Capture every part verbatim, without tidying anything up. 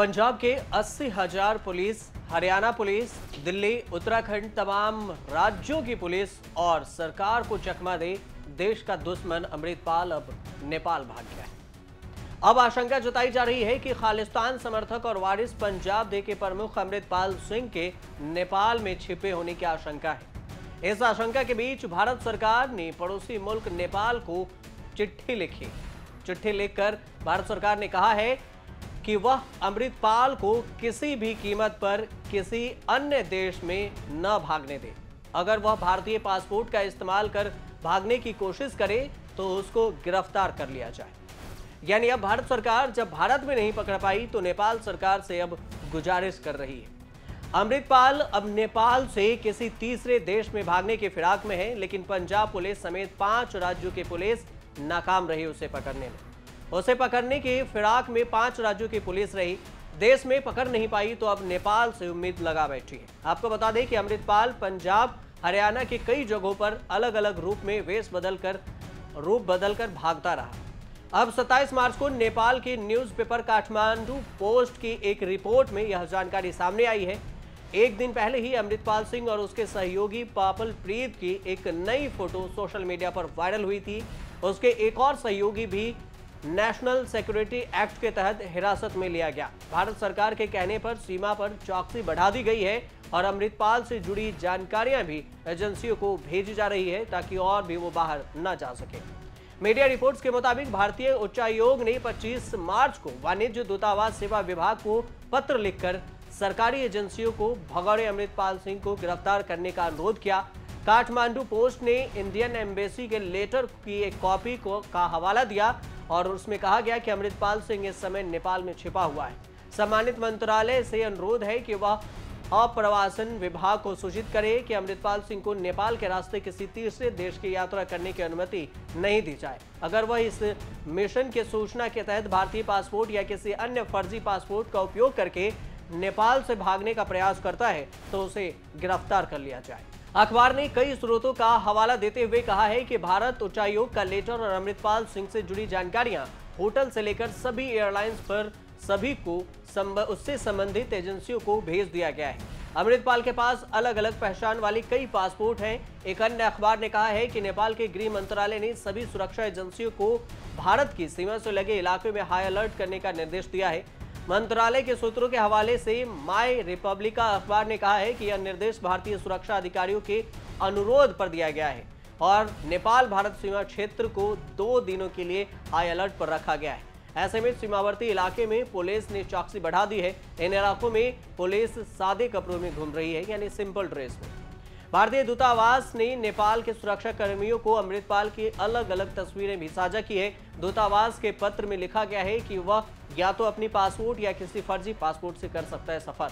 पंजाब के अस्सी हजार पुलिस, हरियाणा पुलिस, दिल्ली, उत्तराखंड तमाम राज्यों की पुलिस और सरकार को चकमा दे देश का दुश्मन अमृतपाल अब नेपाल भाग गया है। अब आशंका जताई जा रही है कि खालिस्तान समर्थक और वारिस पंजाब दे के प्रमुख अमृतपाल सिंह के नेपाल में छिपे होने की आशंका है। इस आशंका के बीच भारत सरकार ने पड़ोसी मुल्क नेपाल को चिट्ठी लिखी। चिट्ठी लिखकर भारत सरकार ने कहा है कि वह अमृतपाल को किसी भी कीमत पर किसी अन्य देश में न भागने दे। अगर वह भारतीय पासपोर्ट का इस्तेमाल कर भागने की कोशिश करे तो उसको गिरफ्तार कर लिया जाए। यानी अब भारत सरकार जब भारत में नहीं पकड़ पाई तो नेपाल सरकार से अब गुजारिश कर रही है। अमृतपाल अब नेपाल से किसी तीसरे देश में भागने के फिराक में है, लेकिन पंजाब पुलिस समेत पांच राज्यों की पुलिस नाकाम रही उसे पकड़ने में। उसे पकड़ने के फिराक में पांच राज्यों की पुलिस रही, देश में पकड़ नहीं पाई तो अब नेपाल से उम्मीद लगा बैठी है। आपको बता दें कि अमृतपाल पंजाब, हरियाणा के कई जगहों पर अलग अलग रूप में वेश बदल कर रूप बदल कर भागता रहा। अब सत्ताईस मार्च को नेपाल के न्यूज़पेपर काठमांडू पोस्ट की एक रिपोर्ट में यह जानकारी सामने आई है। एक दिन पहले ही अमृतपाल सिंह और उसके सहयोगी पापल प्रीत की एक नई फोटो सोशल मीडिया पर वायरल हुई थी। उसके एक और सहयोगी भी नेशनल सिक्योरिटी एक्ट के तहत हिरासत में लिया गया। भारत सरकार के कहने पर सीमा पर चौकसी बढ़ा दी गई है और अमृतपाल से जुड़ी जानकारियां भी एजेंसियों को भेजी जा रही है ताकि और भी वो बाहर न जा सके। मीडिया रिपोर्ट्स के मुताबिक भारतीय उच्चायोग ने पच्चीस मार्च को वाणिज्य दूतावास सेवा विभाग को पत्र लिखकर सरकारी एजेंसियों को भगौड़े अमृतपाल सिंह को गिरफ्तार करने का अनुरोध किया। काठमांडू पोस्ट ने इंडियन एम्बेसी के लेटर की एक कॉपी को का हवाला दिया और उसमें कहा गया कि अमृतपाल सिंह इस समय नेपाल में छिपा हुआ है। सम्मानित मंत्रालय से अनुरोध है कि वह आप्रवासन विभाग को सूचित करे कि अमृतपाल सिंह को नेपाल के रास्ते किसी तीसरे देश की यात्रा करने की अनुमति नहीं दी जाए। अगर वह इस मिशन के सूचना के तहत भारतीय पासपोर्ट या किसी अन्य फर्जी पासपोर्ट का उपयोग करके नेपाल से भागने का प्रयास करता है तो उसे गिरफ्तार कर लिया जाए। अखबार ने कई स्रोतों का हवाला देते हुए कहा है कि भारत उच्चायोग का लेटर और अमृतपाल सिंह से जुड़ी जानकारियां होटल से लेकर सभी एयरलाइंस पर सभी को उससे संबंधित एजेंसियों को भेज दिया गया है। अमृतपाल के पास अलग अलग पहचान वाली कई पासपोर्ट हैं। एक अन्य अखबार ने कहा है कि नेपाल के गृह मंत्रालय ने सभी सुरक्षा एजेंसियों को भारत की सीमा से लगे इलाके में हाई अलर्ट करने का निर्देश दिया है। मंत्रालय के सूत्रों के हवाले से माई रिपब्लिका अखबार ने कहा है कि यह निर्देश भारतीय सुरक्षा अधिकारियों के अनुरोध पर दिया गया है और नेपाल भारत सीमा क्षेत्र को दो दिनों के लिए हाई अलर्ट पर रखा गया है। ऐसे में सीमावर्ती इलाके में पुलिस ने चौकसी बढ़ा दी है। इन इलाकों में पुलिस सादे कपड़ों में घूम रही है, यानी सिंपल ड्रेस में। भारतीय दूतावास ने नेपाल के सुरक्षा कर्मियों को अमृतपाल की अलग अलग तस्वीरें भी साझा की है। दूतावास के पत्र में लिखा गया है कि वह या तो अपनी पासपोर्ट या किसी फर्जी पासपोर्ट से कर सकता है सफर।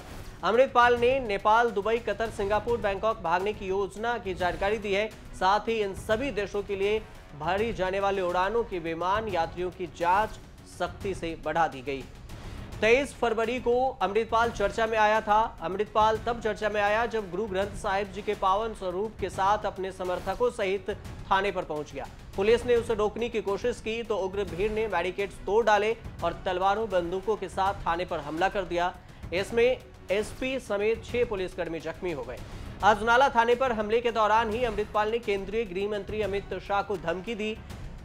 अमृतपाल ने Nepal, Dubai, Qatar, Singapore, Bangkok भागने की योजना की जानकारी दी है। साथ ही इन सभी देशों के लिए भरी जाने वाले उड़ानों के विमान यात्रियों की जाँच सख्ती से बढ़ा दी गई। तेईस फरवरी को अमृतपाल चर्चा में आया था। अमृतपाल तब चर्चा में आया जब गुरु ग्रंथ साहिब जी के पावन स्वरूप के साथ अपने समर्थकों सहित थाने पर पहुंच गया। पुलिस ने उसे रोकने की कोशिश की तो उग्र भीड़ ने बैरिकेड्स तोड़ डाले और तलवारों, बंदूकों के साथ थाने पर हमला कर दिया। इसमें एसपी समेत छह पुलिसकर्मी जख्मी हो गए। अजनाला थाने पर हमले के दौरान ही अमृतपाल ने केंद्रीय गृह मंत्री अमित शाह को धमकी दी।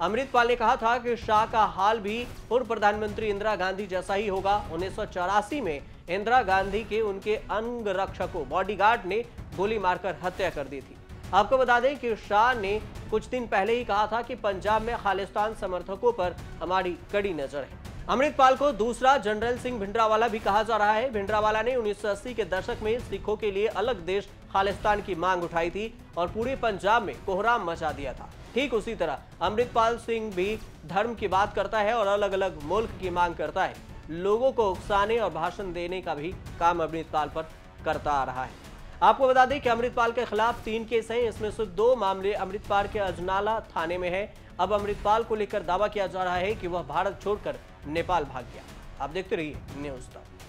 अमृतपाल ने कहा था कि शाह का हाल भी पूर्व प्रधानमंत्री इंदिरा गांधी जैसा ही होगा। उन्नीस सौ चौरासी में इंदिरा गांधी के उनके अंगरक्षकों, बॉडीगार्ड ने गोली मारकर हत्या कर दी थी। आपको बता दें कि शाह ने कुछ दिन पहले ही कहा था कि पंजाब में खालिस्तान समर्थकों पर हमारी कड़ी नजर है। अमृतपाल को दूसरा जनरल सिंह भिंडरावाला भी कहा जा रहा है। भिंडरावाला ने उन्नीस सौ अस्सी के दशक में सिखों के लिए अलग देश खालिस्तान की मांग उठाई थी और पूरे पंजाब में कोहराम मचा दिया था। ठीक उसी तरह अमृतपाल सिंह भी धर्म की बात करता है और अलग अलग मुल्क की मांग करता है। लोगों को उकसाने और भाषण देने का भी काम अमृतपाल पर करता आ रहा है। आपको बता दें कि अमृतपाल के खिलाफ तीन केस हैं। इसमें से दो मामले अमृतपाल के अजनाला थाने में हैं। अब अमृतपाल को लेकर दावा किया जा रहा है कि वह भारत छोड़कर नेपाल भाग गया। आप देखते रहिए न्यूज़ तक।